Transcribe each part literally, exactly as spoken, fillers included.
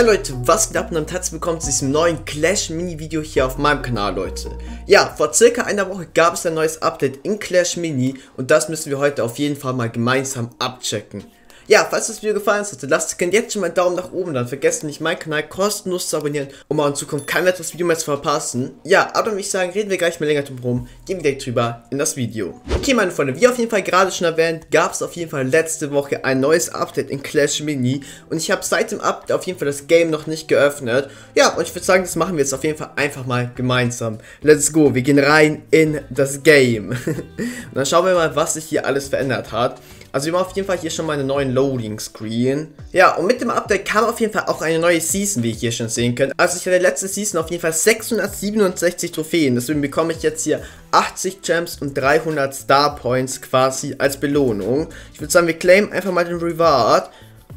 Hey Leute, was geht ab und herzlich willkommen zu diesem neuen Clash Mini Video hier auf meinem Kanal, Leute. Ja, vor circa einer Woche gab es ein neues Update in Clash Mini und das müssen wir heute auf jeden Fall mal gemeinsam abchecken. Ja, falls das Video gefallen hat, lasst gerne jetzt schon mal einen Daumen nach oben, dann vergesst nicht, meinen Kanal kostenlos zu abonnieren, um auch in Zukunft kein weiteres Video mehr zu verpassen. Ja, aber würde ich sagen, reden wir gleich mal länger drum rum, gehen wir direkt drüber in das Video. Okay, meine Freunde, wie auf jeden Fall gerade schon erwähnt, gab es auf jeden Fall letzte Woche ein neues Update in Clash Mini und ich habe seit dem Update auf jeden Fall das Game noch nicht geöffnet. Ja, und ich würde sagen, das machen wir jetzt auf jeden Fall einfach mal gemeinsam. Let's go, wir gehen rein in das Game. Und dann schauen wir mal, was sich hier alles verändert hat. Also wir machen auf jeden Fall hier schon mal einen neuen Loading-Screen. Ja, und mit dem Update kam auf jeden Fall auch eine neue Season, wie ich hier schon sehen könnt. Also ich hatte letzte Season auf jeden Fall sechshundertsiebenundsechzig Trophäen. Deswegen bekomme ich jetzt hier achtzig Gems und dreihundert Star Points quasi als Belohnung. Ich würde sagen, wir claimen einfach mal den Reward.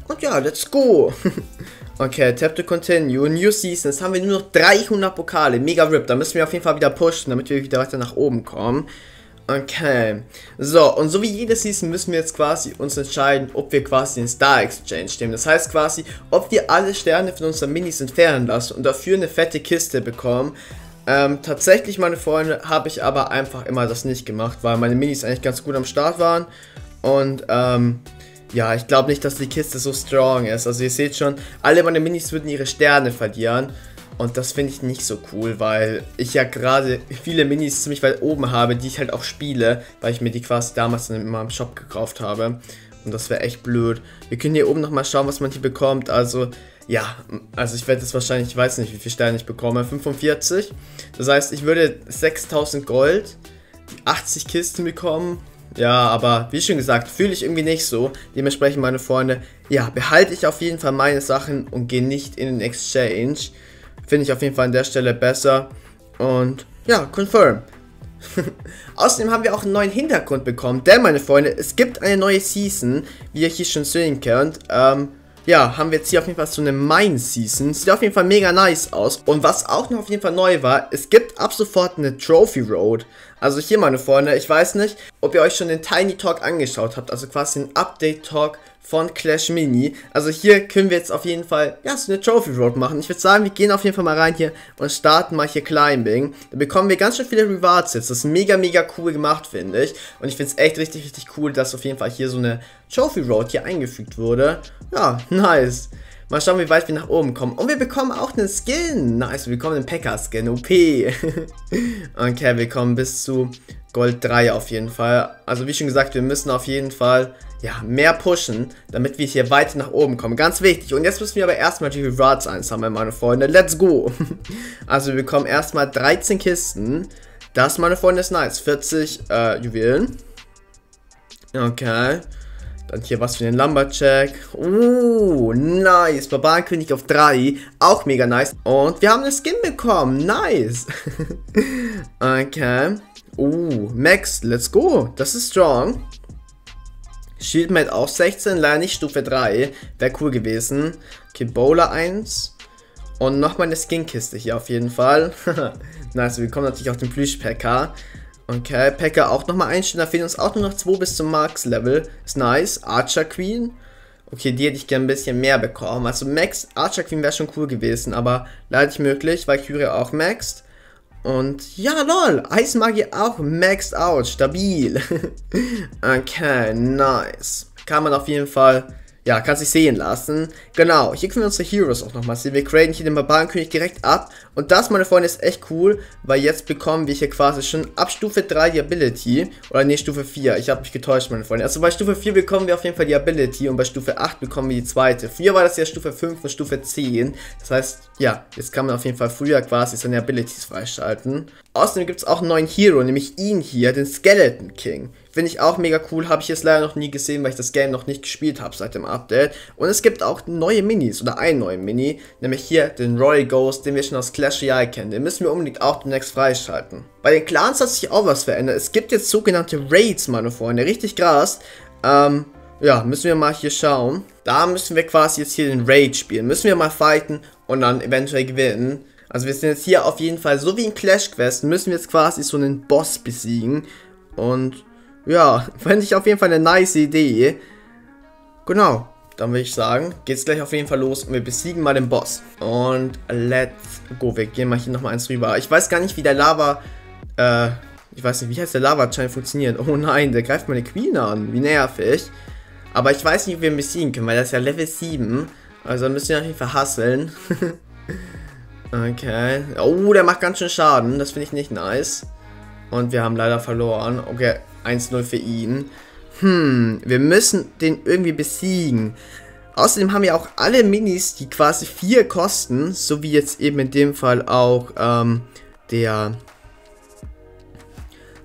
Und ja, let's go. Okay, tap to continue, new season, jetzt haben wir nur noch dreihundert Pokale, mega RIP. Da müssen wir auf jeden Fall wieder pushen, damit wir wieder weiter nach oben kommen. Okay, so, und so wie jede Season müssen wir jetzt quasi uns entscheiden, ob wir quasi den Star Exchange nehmen. Das heißt quasi, ob wir alle Sterne von unseren Minis entfernen lassen und dafür eine fette Kiste bekommen. Ähm, tatsächlich, meine Freunde, habe ich aber einfach immer das nicht gemacht, weil meine Minis eigentlich ganz gut am Start waren. Und, ähm... ja, ich glaube nicht, dass die Kiste so strong ist. Also ihr seht schon, alle meine Minis würden ihre Sterne verlieren. Und das finde ich nicht so cool, weil ich ja gerade viele Minis ziemlich weit oben habe, die ich halt auch spiele, weil ich mir die quasi damals immer im Shop gekauft habe. Und das wäre echt blöd. Wir können hier oben nochmal schauen, was man hier bekommt. Also, ja, also ich werde jetzt wahrscheinlich, ich weiß nicht, wie viele Sterne ich bekomme. fünfundvierzig. Das heißt, ich würde sechstausend Gold, achtzig Kisten bekommen. Ja, aber wie schon gesagt, fühle ich irgendwie nicht so. Dementsprechend, meine Freunde, ja, behalte ich auf jeden Fall meine Sachen und gehe nicht in den Exchange. Finde ich auf jeden Fall an der Stelle besser. Und ja, confirm. Außerdem haben wir auch einen neuen Hintergrund bekommen. Denn, meine Freunde, es gibt eine neue Season, wie ihr hier schon sehen könnt. Ähm... Ja, haben wir jetzt hier auf jeden Fall so eine Mine-Season. Sieht auf jeden Fall mega nice aus. Und was auch noch auf jeden Fall neu war, es gibt ab sofort eine Trophy Road. Also hier, meine Freunde, ich weiß nicht, ob ihr euch schon den Tiny Talk angeschaut habt. Also quasi ein Update-Talk von Clash Mini. Also hier können wir jetzt auf jeden Fall, ja, so eine Trophy Road machen. Ich würde sagen, wir gehen auf jeden Fall mal rein hier und starten mal hier Climbing. Da bekommen wir ganz schön viele Rewards jetzt. Das ist mega, mega cool gemacht, finde ich. Und ich finde es echt richtig, richtig cool, dass auf jeden Fall hier so eine Trophy Road hier eingefügt wurde. Ja, nice. Mal schauen, wie weit wir nach oben kommen. Und wir bekommen auch einen Skin. Nice, wir bekommen einen P K-Skin. O P. Okay, wir kommen bis zu Gold drei auf jeden Fall. Also wie schon gesagt, wir müssen auf jeden Fall, ja, mehr pushen, damit wir hier weiter nach oben kommen. Ganz wichtig. Und jetzt müssen wir aber erstmal die Rewards einsammeln, meine Freunde. Let's go. Also wir bekommen erstmal dreizehn Kisten. Das, meine Freunde, ist nice. vierzig äh, Juwelen. Okay. Dann hier was für den Lumberjack. Uh, nice. Barbarenkönig auf drei. Auch mega nice. Und wir haben eine Skin bekommen. Nice. Okay. Uh, Max. Let's go. Das ist strong. Shieldmat auch sechzehn. Leider nicht Stufe drei. Wäre cool gewesen. Okay, Bowler eins. Und nochmal eine Skinkiste hier auf jeden Fall. Nice. Wir bekommen natürlich auch den Plüschpacker. Okay, Packer auch nochmal einstellen, da fehlen uns auch nur noch zwei bis zum Max-Level. Ist nice. Archer Queen. Okay, die hätte ich gerne ein bisschen mehr bekommen. Also Max, Archer Queen wäre schon cool gewesen, aber leider nicht möglich, weil Valkyrie auch maxt. Und ja, lol, Eismagie auch maxed out, stabil. Okay, nice. Kann man auf jeden Fall, ja, kann sich sehen lassen. Genau, hier können wir unsere Heroes auch nochmal sehen. Wir graden hier den Barbarenkönig direkt ab. Und das, meine Freunde, ist echt cool, weil jetzt bekommen wir hier quasi schon ab Stufe drei die Ability. Oder nee, Stufe vier. Ich habe mich getäuscht, meine Freunde. Also bei Stufe vier bekommen wir auf jeden Fall die Ability und bei Stufe acht bekommen wir die zweite. Früher war das ja Stufe fünf und Stufe zehn. Das heißt, ja, jetzt kann man auf jeden Fall früher quasi seine Abilities freischalten. Außerdem gibt es auch einen neuen Hero, nämlich ihn hier, den Skeleton King. Finde ich auch mega cool, habe ich jetzt leider noch nie gesehen, weil ich das Game noch nicht gespielt habe seit dem Update. Und es gibt auch neue Minis, oder einen neuen Mini, nämlich hier den Royal Ghost, den wir schon aus Clash Royale kennen. Den müssen wir unbedingt auch demnächst freischalten. Bei den Clans hat sich auch was verändert. Es gibt jetzt sogenannte Raids, meine Freunde, richtig krass. Ähm, ja, müssen wir mal hier schauen. Da müssen wir quasi jetzt hier den Raid spielen. Müssen wir mal fighten und dann eventuell gewinnen. Also wir sind jetzt hier auf jeden Fall, so wie in Clash Quest, müssen wir jetzt quasi so einen Boss besiegen. Und ja, fände ich auf jeden Fall eine nice Idee. Genau, dann würde ich sagen, geht's gleich auf jeden Fall los und wir besiegen mal den Boss. Und let's go, wir gehen mal hier nochmal eins rüber. Ich weiß gar nicht, wie der Lava, äh, ich weiß nicht, wie heißt der Lava-Schein funktioniert. Oh nein, der greift meine Queen an, wie nervig. Aber ich weiß nicht, wie wir ihn besiegen können, weil das ist ja Level sieben. Also müssen wir auf jeden Fall hasseln. Okay. Oh, der macht ganz schön Schaden. Das finde ich nicht nice. Und wir haben leider verloren. Okay, eins null für ihn. Hm, wir müssen den irgendwie besiegen. Außerdem haben wir auch alle Minis, die quasi vier kosten. So wie jetzt eben in dem Fall auch ähm, der...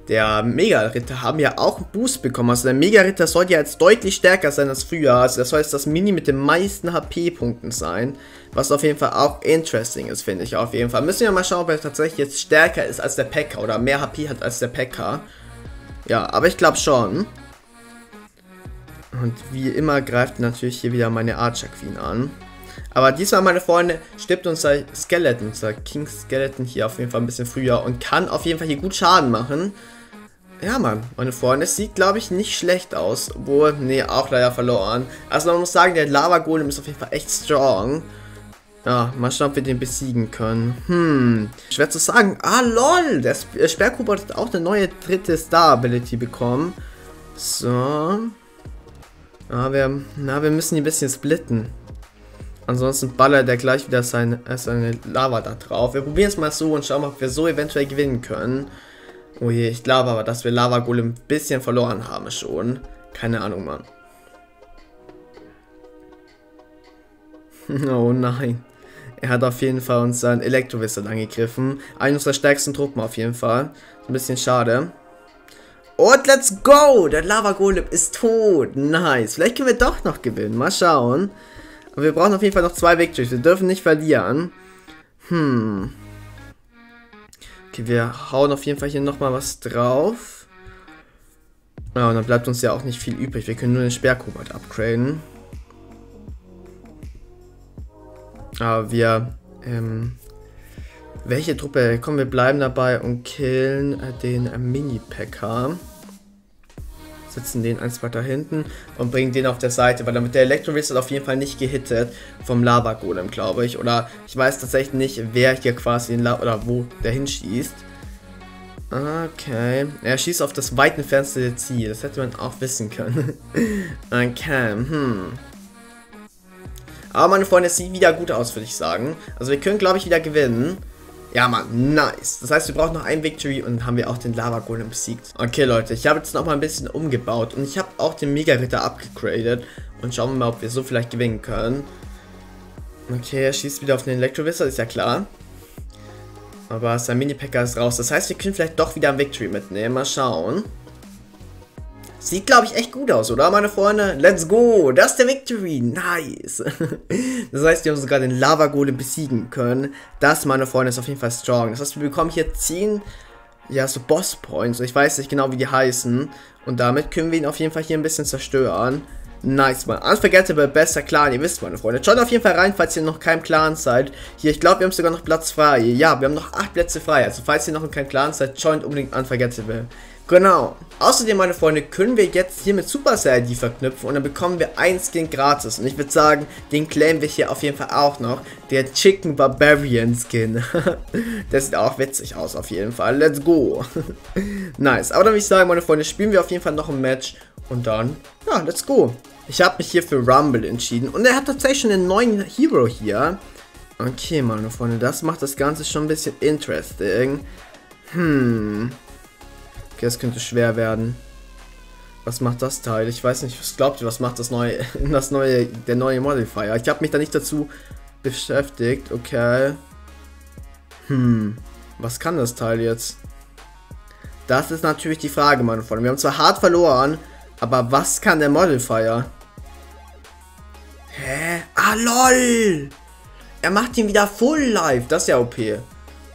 Der Mega-Ritter haben ja auch einen Boost bekommen. Also der Mega-Ritter sollte ja jetzt deutlich stärker sein als früher. Also das soll jetzt das Mini mit den meisten H P-Punkten sein. Was auf jeden Fall auch interesting ist, finde ich auf jeden Fall. Müssen wir mal schauen, ob er tatsächlich jetzt stärker ist als der P K oder mehr H P hat als der P K. Ja, aber ich glaube schon. Und wie immer greift natürlich hier wieder meine Archer Queen an. Aber diesmal, meine Freunde, stirbt unser Skeleton, unser King Skeleton hier auf jeden Fall ein bisschen früher und kann auf jeden Fall hier gut Schaden machen. Ja, Mann, meine Freunde, es sieht, glaube ich, nicht schlecht aus. Obwohl, nee, auch leider verloren. Also man muss sagen, der Lava-Golem ist auf jeden Fall echt strong. Ja, mal schauen, ob wir den besiegen können. Hm, schwer zu sagen. Ah, lol, der Sperrkobold hat auch eine neue dritte Star-Ability bekommen. So. Na, wir, na, wir müssen die ein bisschen splitten. Ansonsten ballert er gleich wieder seine, seine Lava da drauf. Wir probieren es mal so und schauen, ob wir so eventuell gewinnen können. Oh je, ich glaube aber, dass wir Lava Golem ein bisschen verloren haben schon. Keine Ahnung, Mann. Oh nein. Er hat auf jeden Fall unseren Elektro-Wizard angegriffen. Einen unserer stärksten Truppen auf jeden Fall. Ein bisschen schade. Und let's go! Der Lava Golem ist tot. Nice. Vielleicht können wir doch noch gewinnen. Mal schauen. Aber wir brauchen auf jeden Fall noch zwei Victories. Wir dürfen nicht verlieren. Hm. Okay, wir hauen auf jeden Fall hier nochmal was drauf. Ja, und dann bleibt uns ja auch nicht viel übrig. Wir können nur den Sperrkobold upgraden. Aber wir, ähm, welche Truppe? Komm, wir bleiben dabei und killen äh, den äh, Mini-Packer. Setzen den eins weiter hinten und bringen den auf der Seite, weil damit der Elektro-Wizard auf jeden Fall nicht gehittet vom Lava-Golem, glaube ich. Oder ich weiß tatsächlich nicht, wer hier quasi in La oder wo der hinschießt. Okay. Er schießt auf das weit entfernte Ziel. Das hätte man auch wissen können. Okay. Hm. Aber meine Freunde, es sieht wieder gut aus, würde ich sagen. Also wir können, glaube ich, wieder gewinnen. Ja, Mann, nice. Das heißt, wir brauchen noch einen Victory und dann haben wir auch den Lava Golem besiegt. Okay, Leute, ich habe jetzt nochmal ein bisschen umgebaut und ich habe auch den Mega-Ritter abgegradet. Und schauen wir mal, ob wir so vielleicht gewinnen können. Okay, er schießt wieder auf den Elektro-Wizard, ist ja klar. Aber sein Mini-Packer ist raus. Das heißt, wir können vielleicht doch wieder einen Victory mitnehmen. Mal schauen. Sieht, glaube ich, echt gut aus, oder, meine Freunde? Let's go! Das ist der Victory! Nice! Das heißt, wir haben sogar den Lava-Golem besiegen können. Das, meine Freunde, ist auf jeden Fall strong. Das heißt, wir bekommen hier zehn, ja, so Boss-Points. Ich weiß nicht genau, wie die heißen. Und damit können wir ihn auf jeden Fall hier ein bisschen zerstören. Nice, Mann. Unforgettable, bester Clan. Ihr wisst, meine Freunde. Schaut auf jeden Fall rein, falls ihr noch kein Clan seid. Hier, ich glaube, wir haben sogar noch Platz frei. Ja, wir haben noch acht Plätze frei. Also, falls ihr noch in keinem Clan seid, joint unbedingt Unforgettable. Genau. Außerdem, meine Freunde, können wir jetzt hier mit Supercell I D verknüpfen und dann bekommen wir einen Skin gratis. Und ich würde sagen, den claimen wir hier auf jeden Fall auch noch. Der Chicken Barbarian Skin. Der sieht auch witzig aus auf jeden Fall. Let's go. Nice. Aber dann würde ich sagen, meine Freunde, spielen wir auf jeden Fall noch ein Match. Und dann, ja, let's go. Ich habe mich hier für Rumble entschieden. Und er hat tatsächlich schon einen neuen Hero hier. Okay, meine Freunde, das macht das Ganze schon ein bisschen interesting. Hm... Okay, das könnte schwer werden. Was macht das Teil? Ich weiß nicht, was glaubt ihr, was macht das neue, das neue, der neue Modifier? Ich habe mich da nicht dazu beschäftigt. Okay. Hm. Was kann das Teil jetzt? Das ist natürlich die Frage, meine Freunde. Wir haben zwar hart verloren, aber was kann der Modifier? Hä? Ah, lol! Er macht ihn wieder full live. Das ist ja O P.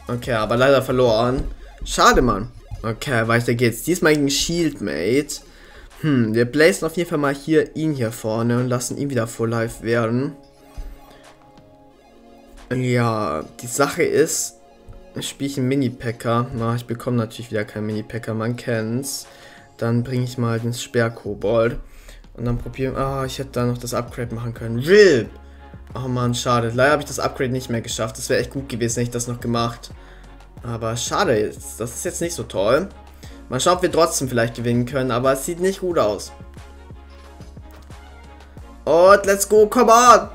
Okay, aber leider verloren. Schade, Mann. Okay, weiter geht's. Diesmal gegen Shieldmate. Hm, wir placen auf jeden Fall mal hier ihn hier vorne und lassen ihn wieder full life werden. Ja, die Sache ist, spiele ich einen Mini-Packer. Na, ich bekomme natürlich wieder keinen Mini-Packer, man kennt's. Dann bringe ich mal den Sperrkobold. Und dann probieren. Ah, ich hätte da noch das Upgrade machen können. R I P! Oh man, schade. Leider habe ich das Upgrade nicht mehr geschafft. Das wäre echt gut gewesen, hätte ich das noch gemacht. Aber schade jetzt. Das ist jetzt nicht so toll. Mal schauen, ob wir trotzdem vielleicht gewinnen können. Aber es sieht nicht gut aus. Und let's go, come on!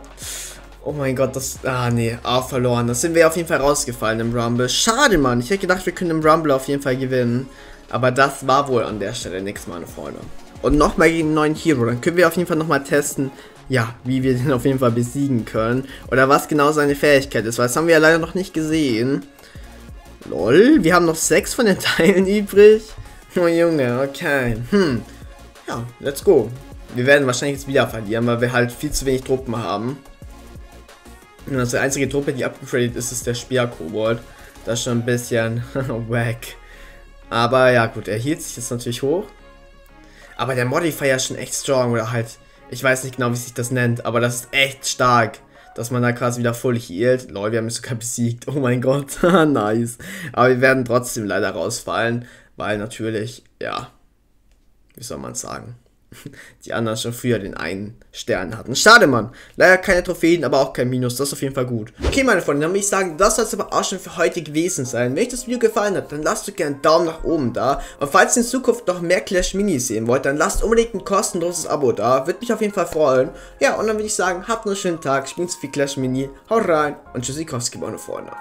Oh mein Gott, das... Ah, nee. Ah, verloren. Das sind wir auf jeden Fall rausgefallen im Rumble. Schade, Mann. Ich hätte gedacht, wir können im Rumble auf jeden Fall gewinnen. Aber das war wohl an der Stelle nichts, meine Freunde. Und nochmal gegen einen neuen Hero. Dann können wir auf jeden Fall nochmal testen, ja, wie wir den auf jeden Fall besiegen können. Oder was genau seine Fähigkeit ist. Weil das haben wir ja leider noch nicht gesehen. Lol, wir haben noch sechs von den Teilen übrig. Oh Junge, okay. Hm. Ja, let's go. Wir werden wahrscheinlich jetzt wieder verlieren, weil wir halt viel zu wenig Truppen haben. Und also die einzige Truppe, die abgegradet ist, ist der Speer-Kobold. Das ist schon ein bisschen wack. Aber ja gut, er hielt sich jetzt natürlich hoch. Aber der Modifier ist schon echt strong, oder halt, ich weiß nicht genau, wie sich das nennt, aber das ist echt stark, dass man da quasi wieder voll healt. Lol, wir haben es sogar besiegt, oh mein Gott, nice. Aber wir werden trotzdem leider rausfallen, weil natürlich, ja, wie soll man sagen, die anderen schon früher den einen Stern hatten. Schade, Mann. Leider keine Trophäen, aber auch kein Minus. Das ist auf jeden Fall gut. Okay, meine Freunde, dann würde ich sagen, das soll es aber auch schon für heute gewesen sein. Wenn euch das Video gefallen hat, dann lasst doch gerne einen Daumen nach oben da. Und falls ihr in Zukunft noch mehr Clash Minis sehen wollt, dann lasst unbedingt ein kostenloses Abo da. Würde mich auf jeden Fall freuen. Ja, und dann würde ich sagen, habt einen schönen Tag, spielt so viel Clash Mini, haut rein und tschüssikowski, meine Freunde.